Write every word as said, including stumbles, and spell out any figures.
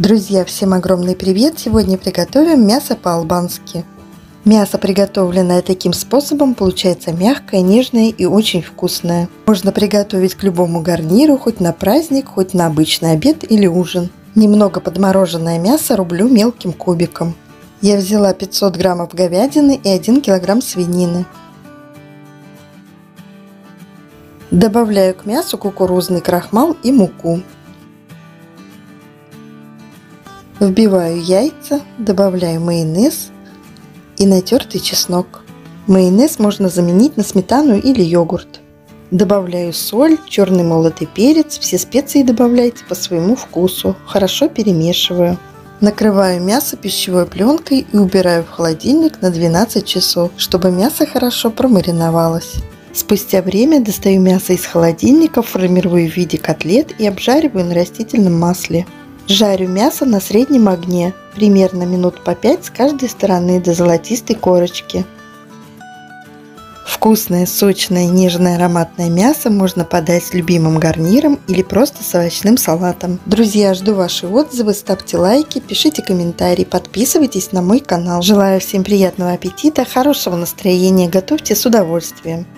Друзья, всем огромный привет! Сегодня приготовим мясо по-албански. Мясо, приготовленное таким способом, получается мягкое, нежное и очень вкусное. Можно приготовить к любому гарниру, хоть на праздник, хоть на обычный обед или ужин. Немного подмороженное мясо рублю мелким кубиком. Я взяла пятьсот граммов говядины и один килограмм свинины. Добавляю к мясу кукурузный крахмал и муку. Вбиваю яйца, добавляю майонез и натертый чеснок. Майонез можно заменить на сметану или йогурт. Добавляю соль, черный молотый перец, все специи добавляйте по своему вкусу. Хорошо перемешиваю. Накрываю мясо пищевой пленкой и убираю в холодильник на двенадцать часов, чтобы мясо хорошо промариновалось. Спустя время достаю мясо из холодильника, формирую в виде котлет и обжариваю на растительном масле. Жарю мясо на среднем огне, примерно минут по пять с каждой стороны до золотистой корочки. Вкусное, сочное, нежное, ароматное мясо можно подать с любимым гарниром или просто с овощным салатом. Друзья, жду ваши отзывы, ставьте лайки, пишите комментарии, подписывайтесь на мой канал. Желаю всем приятного аппетита, хорошего настроения, готовьте с удовольствием.